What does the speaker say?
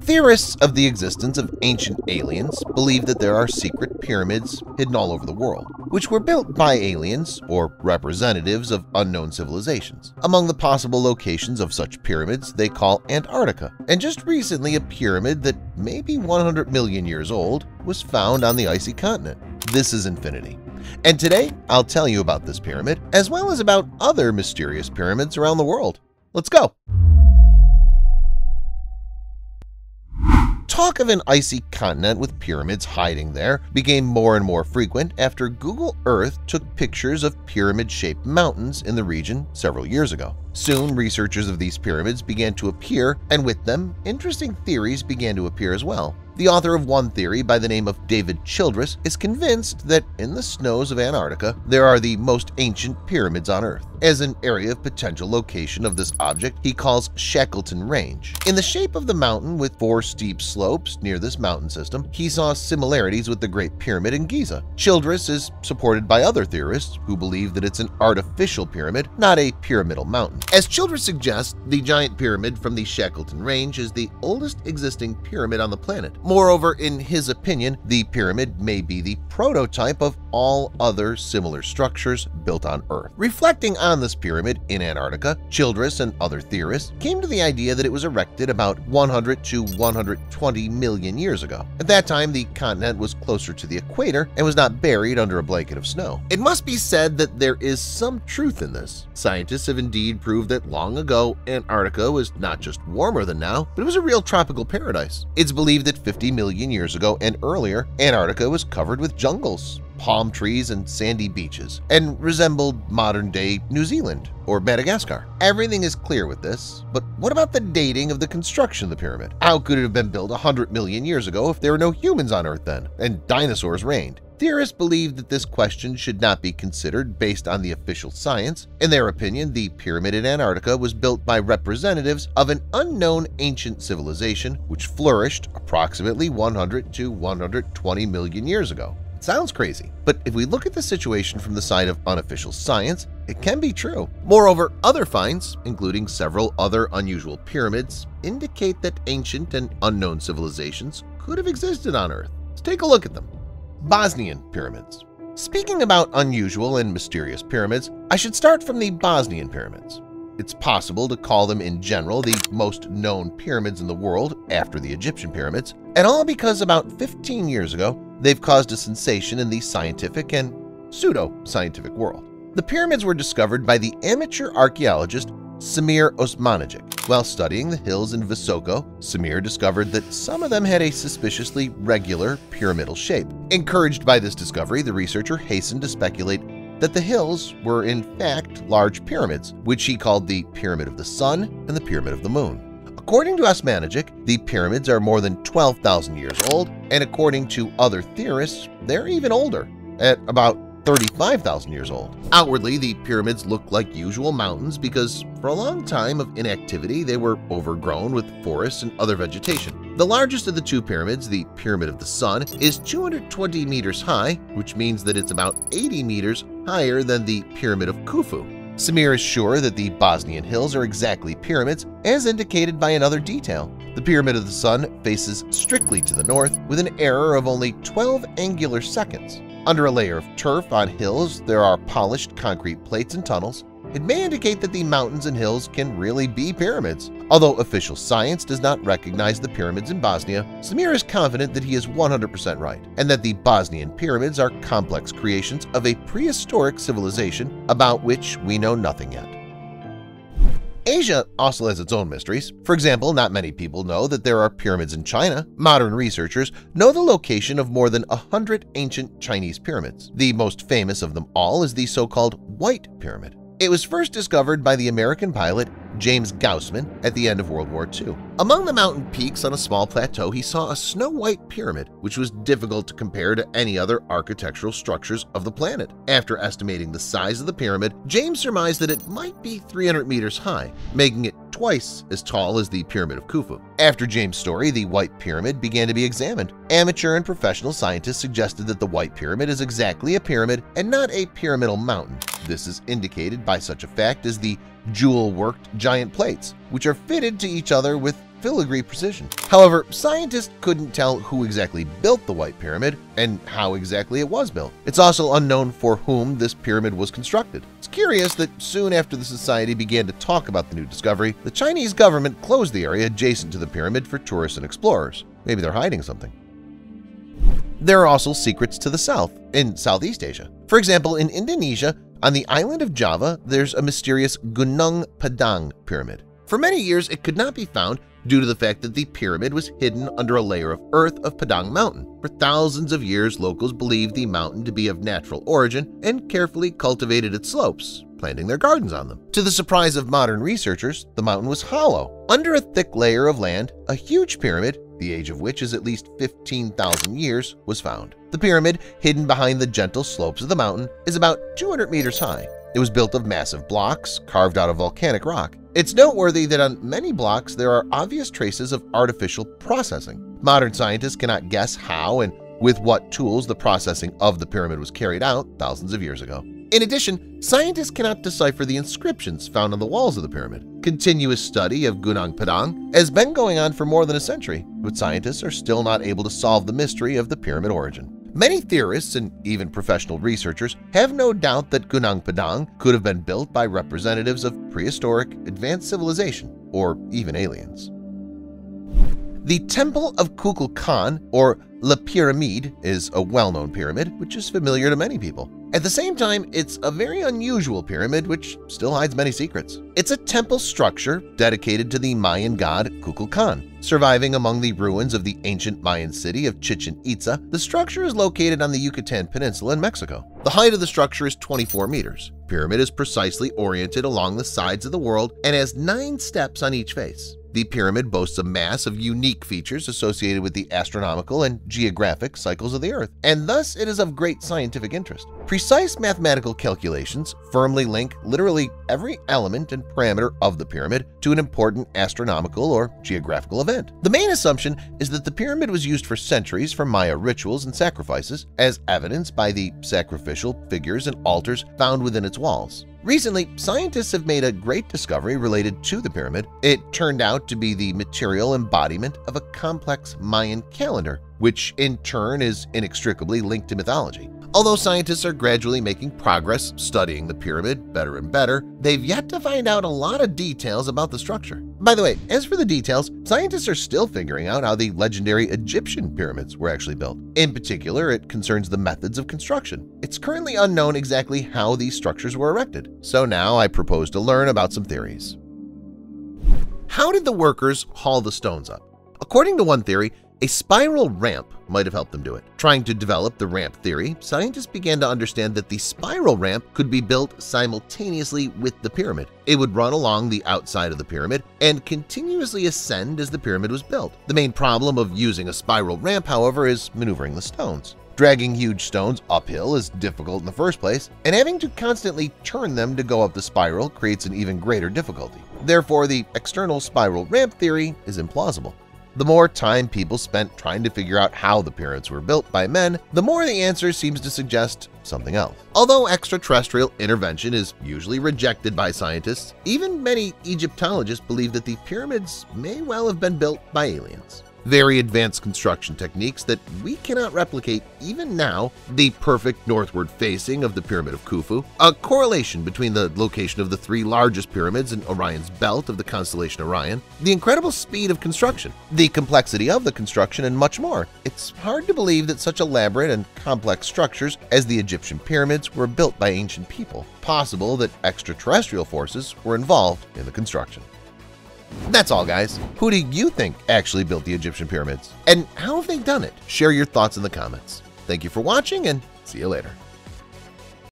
Theorists of the existence of ancient aliens believe that there are secret pyramids hidden all over the world, which were built by aliens or representatives of unknown civilizations. Among the possible locations of such pyramids they call Antarctica, and just recently a pyramid that may be 100 million years old was found on the icy continent. This is Infinity, and today I'll tell you about this pyramid as well as about other mysterious pyramids around the world. Let's go! Talk of an icy continent with pyramids hiding there became more and more frequent after Google Earth took pictures of pyramid-shaped mountains in the region several years ago. Soon, researchers of these pyramids began to appear, and with them, interesting theories began to appear as well. The author of one theory by the name of David Childress is convinced that in the snows of Antarctica there are the most ancient pyramids on Earth. As an area of potential location of this object he calls Shackleton Range. In the shape of the mountain with four steep slopes near this mountain system, he saw similarities with the Great Pyramid in Giza. Childress is supported by other theorists who believe that it's an artificial pyramid, not a pyramidal mountain. As Childress suggests, the giant pyramid from the Shackleton Range is the oldest existing pyramid on the planet. Moreover, in his opinion, the pyramid may be the prototype of all other similar structures built on Earth. Reflecting on this pyramid in Antarctica, Childress and other theorists came to the idea that it was erected about 100 to 120 million years ago. At that time, the continent was closer to the equator and was not buried under a blanket of snow. It must be said that there is some truth in this. Scientists have indeed proved that long ago, Antarctica was not just warmer than now, but it was a real tropical paradise. It's believed that 50 million years ago and earlier, Antarctica was covered with jungles, palm trees, and sandy beaches, and resembled modern-day New Zealand or Madagascar. Everything is clear with this, but what about the dating of the construction of the pyramid? How could it have been built 100 million years ago if there were no humans on Earth then, and dinosaurs reigned? Theorists believe that this question should not be considered based on the official science. In their opinion, the pyramid in Antarctica was built by representatives of an unknown ancient civilization which flourished approximately 100 to 120 million years ago. It sounds crazy, but if we look at the situation from the side of unofficial science, it can be true. Moreover, other finds, including several other unusual pyramids, indicate that ancient and unknown civilizations could have existed on Earth. Let's take a look at them. Bosnian pyramids. Speaking about unusual and mysterious pyramids, I should start from the Bosnian pyramids. It's possible to call them in general the most known pyramids in the world after the Egyptian pyramids, and all because about 15 years ago they've caused a sensation in the scientific and pseudo-scientific world. The pyramids were discovered by the amateur archaeologist Samir Osmanagić. While studying the hills in Visoko, Samir discovered that some of them had a suspiciously regular pyramidal shape. Encouraged by this discovery, the researcher hastened to speculate that the hills were in fact large pyramids, which he called the Pyramid of the Sun and the Pyramid of the Moon. According to Osmanagić, the pyramids are more than 12,000 years old, and according to other theorists, they're even older, at about 35,000 years old. Outwardly, the pyramids look like usual mountains because for a long time of inactivity they were overgrown with forests and other vegetation. The largest of the two pyramids, the Pyramid of the Sun, is 220 meters high, which means that it's about 80 meters higher than the Pyramid of Khufu. Samir is sure that the Bosnian hills are exactly pyramids, as indicated by another detail. The Pyramid of the Sun faces strictly to the north with an error of only 12 angular seconds. Under a layer of turf on hills, there are polished concrete plates and tunnels. It may indicate that the mountains and hills can really be pyramids. Although official science does not recognize the pyramids in Bosnia, Samir is confident that he is 100% right, and that the Bosnian pyramids are complex creations of a prehistoric civilization about which we know nothing yet. Asia also has its own mysteries. For example, not many people know that there are pyramids in China. Modern researchers know the location of more than 100 ancient Chinese pyramids. The most famous of them all is the so-called White Pyramid. It was first discovered by the American pilot James Gaussman at the end of World War II. Among the mountain peaks on a small plateau, he saw a snow-white pyramid, which was difficult to compare to any other architectural structures of the planet. After estimating the size of the pyramid, James surmised that it might be 300 meters high, making it twice as tall as the Pyramid of Khufu. After James' story, the White Pyramid began to be examined. Amateur and professional scientists suggested that the White Pyramid is exactly a pyramid and not a pyramidal mountain. This is indicated by such a fact as the jewel-worked giant plates, which are fitted to each other with filigree precision. However, scientists couldn't tell who exactly built the White Pyramid and how exactly it was built. It's also unknown for whom this pyramid was constructed. It's curious that soon after the society began to talk about the new discovery, the Chinese government closed the area adjacent to the pyramid for tourists and explorers. Maybe they're hiding something. There are also secrets to the south, in Southeast Asia. For example, in Indonesia, on the island of Java, there's a mysterious Gunung Padang pyramid. For many years, it could not be found due to the fact that the pyramid was hidden under a layer of earth of Padang Mountain. For thousands of years, locals believed the mountain to be of natural origin and carefully cultivated its slopes, planting their gardens on them. To the surprise of modern researchers, the mountain was hollow. Under a thick layer of land, a huge pyramid, the age of which is at least 15,000 years, was found. The pyramid, hidden behind the gentle slopes of the mountain, is about 200 meters high. It was built of massive blocks carved out of volcanic rock. It's noteworthy that on many blocks there are obvious traces of artificial processing. Modern scientists cannot guess how and with what tools the processing of the pyramid was carried out thousands of years ago. In addition, scientists cannot decipher the inscriptions found on the walls of the pyramid. Continuous study of Gunung Padang has been going on for more than a century, but scientists are still not able to solve the mystery of the pyramid origin. Many theorists and even professional researchers have no doubt that Gunung Padang could have been built by representatives of prehistoric, advanced civilization, or even aliens. The Temple of Kukulkan, or La Pyramide, is a well-known pyramid which is familiar to many people. At the same time, it's a very unusual pyramid which still hides many secrets. It's a temple structure dedicated to the Mayan god Kukulkan. Surviving among the ruins of the ancient Mayan city of Chichen Itza, the structure is located on the Yucatan Peninsula in Mexico. The height of the structure is 24 meters. The pyramid is precisely oriented along the sides of the world and has 9 steps on each face. The pyramid boasts a mass of unique features associated with the astronomical and geographic cycles of the Earth, and thus it is of great scientific interest. Precise mathematical calculations firmly link literally every element and parameter of the pyramid to an important astronomical or geographical event. The main assumption is that the pyramid was used for centuries for Maya rituals and sacrifices, as evidenced by the sacrificial figures and altars found within its walls. Recently, scientists have made a great discovery related to the pyramid. It turned out to be the material embodiment of a complex Mayan calendar, which in turn is inextricably linked to mythology. Although scientists are gradually making progress studying the pyramid better and better, they've yet to find out a lot of details about the structure. By the way, as for the details, scientists are still figuring out how the legendary Egyptian pyramids were actually built. In particular, it concerns the methods of construction. It's currently unknown exactly how these structures were erected. So now I propose to learn about some theories. How did the workers haul the stones up? According to one theory, a spiral ramp might have helped them do it. Trying to develop the ramp theory, scientists began to understand that the spiral ramp could be built simultaneously with the pyramid. It would run along the outside of the pyramid and continuously ascend as the pyramid was built. The main problem of using a spiral ramp, however, is maneuvering the stones. Dragging huge stones uphill is difficult in the first place, and having to constantly turn them to go up the spiral creates an even greater difficulty. Therefore, the external spiral ramp theory is implausible. The more time people spent trying to figure out how the pyramids were built by men, the more the answer seems to suggest something else. Although extraterrestrial intervention is usually rejected by scientists, even many Egyptologists believe that the pyramids may well have been built by aliens. Very advanced construction techniques that we cannot replicate even now, the perfect northward facing of the Pyramid of Khufu, a correlation between the location of the 3 largest pyramids in Orion's belt of the constellation Orion, the incredible speed of construction, the complexity of the construction, and much more. It's hard to believe that such elaborate and complex structures as the Egyptian pyramids were built by ancient people. Possible that extraterrestrial forces were involved in the construction. That's all, guys. Who do you think actually built the Egyptian pyramids? And how have they done it? Share your thoughts in the comments. Thank you for watching, and see you later.